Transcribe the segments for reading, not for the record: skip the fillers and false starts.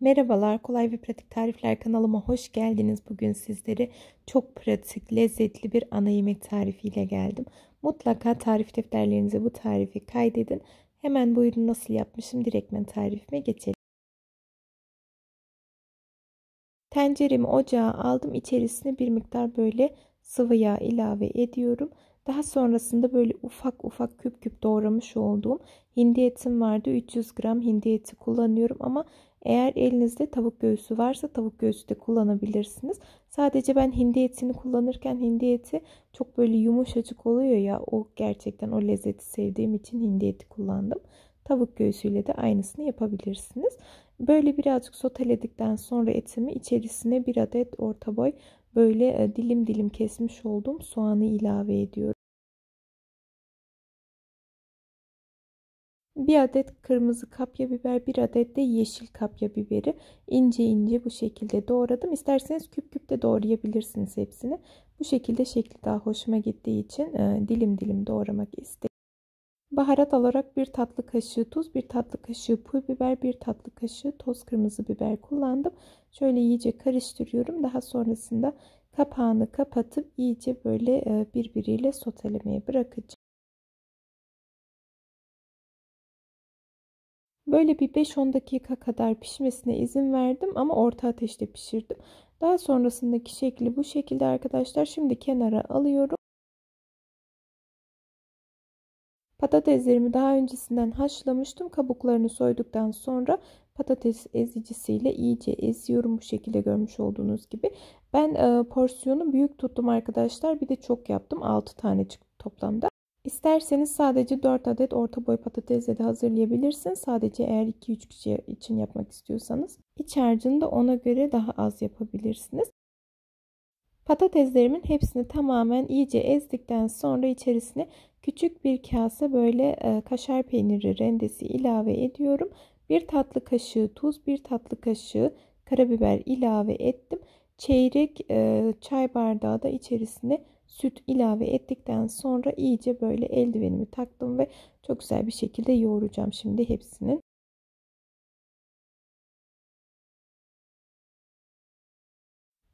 Merhabalar, kolay ve pratik tarifler kanalıma hoş geldiniz. Bugün sizlere çok pratik, lezzetli bir ana yemek tarifiyle geldim. Mutlaka tarif defterlerinize bu tarifi kaydedin. Hemen bu ürünü nasıl yapmışım, direktmen tarifime geçelim. Tenceremi ocağa aldım. İçerisine bir miktar böyle sıvı yağ ilave ediyorum. Daha sonrasında böyle ufak ufak küp küp doğramış olduğum hindi etim vardı. 300 gram hindi eti kullanıyorum ama eğer elinizde tavuk göğsü varsa tavuk göğsü de kullanabilirsiniz. Sadece ben hindi etini kullanırken hindi eti çok böyle yumuşacık oluyor ya, o gerçekten o lezzeti sevdiğim için hindi eti kullandım. Tavuk göğsüyle de aynısını yapabilirsiniz. Böyle birazcık soteledikten sonra etimi içerisine bir adet orta boy böyle dilim dilim kesmiş olduğum soğanı ilave ediyorum. Bir adet kırmızı kapya biber, bir adet de yeşil kapya biberi ince ince bu şekilde doğradım. İsterseniz küp küp de doğrayabilirsiniz hepsini. Bu şekilde şekli daha hoşuma gittiği için dilim dilim doğramak istedim. Baharat olarak bir tatlı kaşığı tuz, bir tatlı kaşığı pul biber, bir tatlı kaşığı toz kırmızı biber kullandım. Şöyle iyice karıştırıyorum. Daha sonrasında kapağını kapatıp iyice böyle birbiriyle sotelemeye bırakacağım. Böyle bir 5-10 dakika kadar pişmesine izin verdim ama orta ateşte pişirdim. Daha sonrasındaki şekli bu şekilde arkadaşlar. Şimdi kenara alıyorum. Patateslerimi daha öncesinden haşlamıştım. Kabuklarını soyduktan sonra patates ezicisiyle iyice eziyorum. Bu şekilde görmüş olduğunuz gibi. Ben porsiyonu büyük tuttum arkadaşlar. Bir de çok yaptım. 6 tane çıktı toplamda. İsterseniz sadece 4 adet orta boy patatesle de hazırlayabilirsiniz. Sadece eğer 2-3 kişi için yapmak istiyorsanız. İç harcını da ona göre daha az yapabilirsiniz. Patateslerimin hepsini tamamen iyice ezdikten sonra içerisine küçük bir kase böyle kaşar peyniri rendesi ilave ediyorum. Bir tatlı kaşığı tuz, bir tatlı kaşığı karabiber ilave ettim. Çeyrek çay bardağı da içerisine süt ilave ettikten sonra iyice böyle eldivenimi taktım ve çok güzel bir şekilde yoğuracağım şimdi hepsini.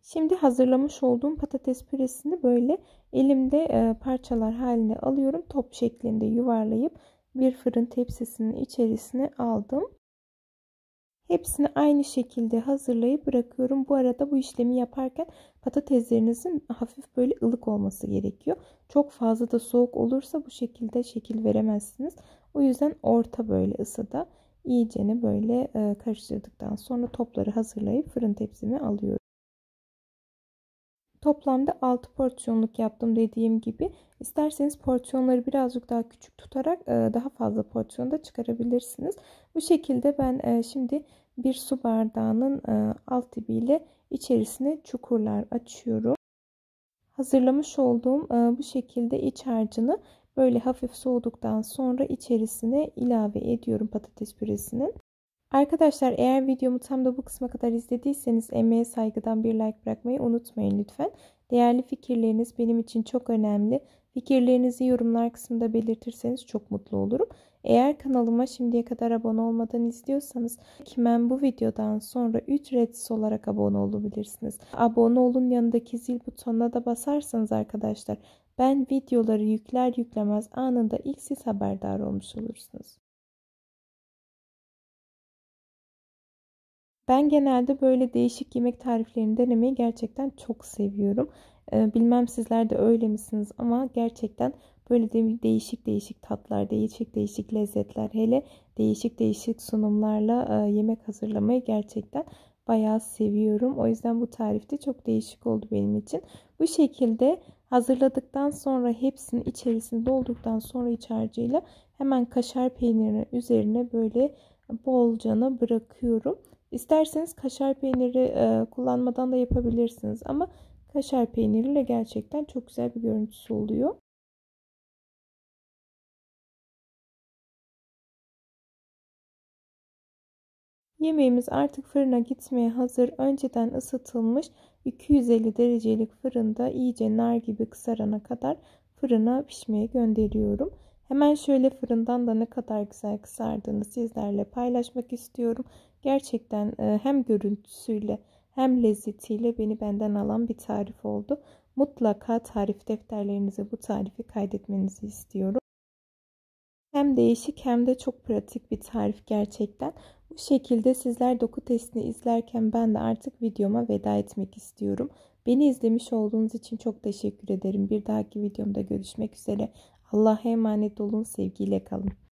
Şimdi hazırlamış olduğum patates püresini böyle elimde parçalar haline alıyorum. Top şeklinde yuvarlayıp bir fırın tepsisinin içerisine aldım. Hepsini aynı şekilde hazırlayıp bırakıyorum. Bu arada bu işlemi yaparken patateslerinizin hafif böyle ılık olması gerekiyor. Çok fazla da soğuk olursa bu şekilde şekil veremezsiniz. O yüzden orta böyle ısıda iyicene böyle karıştırdıktan sonra topları hazırlayıp fırın tepsime alıyorum. Toplamda 6 porsiyonluk yaptım dediğim gibi. İsterseniz porsiyonları birazcık daha küçük tutarak daha fazla porsiyon da çıkarabilirsiniz. Bu şekilde ben şimdi bir su bardağının alt dibiyle içerisine çukurlar açıyorum. Hazırlamış olduğum bu şekilde iç harcını böyle hafif soğuduktan sonra içerisine ilave ediyorum patates püresinin. Arkadaşlar eğer videomu tam da bu kısma kadar izlediyseniz emeğe saygıdan bir like bırakmayı unutmayın lütfen. Değerli fikirleriniz benim için çok önemli. Fikirlerinizi yorumlar kısmında belirtirseniz çok mutlu olurum. Eğer kanalıma şimdiye kadar abone olmadan izliyorsanız hemen bu videodan sonra ücretsiz olarak abone olabilirsiniz. Abone olun yanındaki zil butonuna da basarsanız arkadaşlar ben videoları yükler yüklemez anında ilk siz haberdar olmuş olursunuz. Ben genelde böyle değişik yemek tariflerini denemeyi gerçekten çok seviyorum. Bilmem sizler de öyle misiniz ama gerçekten böyle değişik değişik tatlar, değişik değişik lezzetler, hele değişik değişik sunumlarla yemek hazırlamayı gerçekten bayağı seviyorum. O yüzden bu tarif de çok değişik oldu benim için. Bu şekilde hazırladıktan sonra hepsinin içerisinde dolduktan sonra iç harcıyla hemen kaşar peynirini üzerine böyle bolcana bırakıyorum. İsterseniz kaşar peyniri kullanmadan da yapabilirsiniz ama kaşar peyniriyle gerçekten çok güzel bir görüntüsü oluyor. Yemeğimiz artık fırına gitmeye hazır. Önceden ısıtılmış 250 derecelik fırında iyice nar gibi kızarana kadar fırına pişmeye gönderiyorum. Hemen şöyle fırından da ne kadar güzel kızardığını sizlerle paylaşmak istiyorum. Gerçekten hem görüntüsüyle hem lezzetiyle beni benden alan bir tarif oldu. Mutlaka tarif defterlerinize bu tarifi kaydetmenizi istiyorum. Hem değişik hem de çok pratik bir tarif gerçekten. Bu şekilde sizler doku testini izlerken ben de artık videoma veda etmek istiyorum. Beni izlemiş olduğunuz için çok teşekkür ederim. Bir dahaki videomda görüşmek üzere. Allah'a emanet olun, sevgiyle kalın.